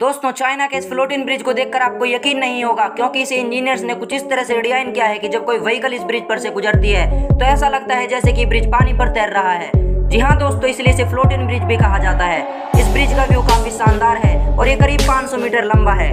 दोस्तों चाइना के इस फ्लोटिंग ब्रिज को देखकर आपको यकीन नहीं होगा, क्योंकि इसे इंजीनियर्स ने कुछ इस तरह से डिजाइन किया है कि जब कोई व्हीकल इस ब्रिज पर से गुजरती है तो ऐसा लगता है जैसे कि ब्रिज पानी पर तैर रहा है। जी हाँ दोस्तों, इसलिए इसे फ्लोटिंग ब्रिज भी कहा जाता है। इस ब्रिज का व्यू काफी शानदार है और ये करीब 500 मीटर लंबा है।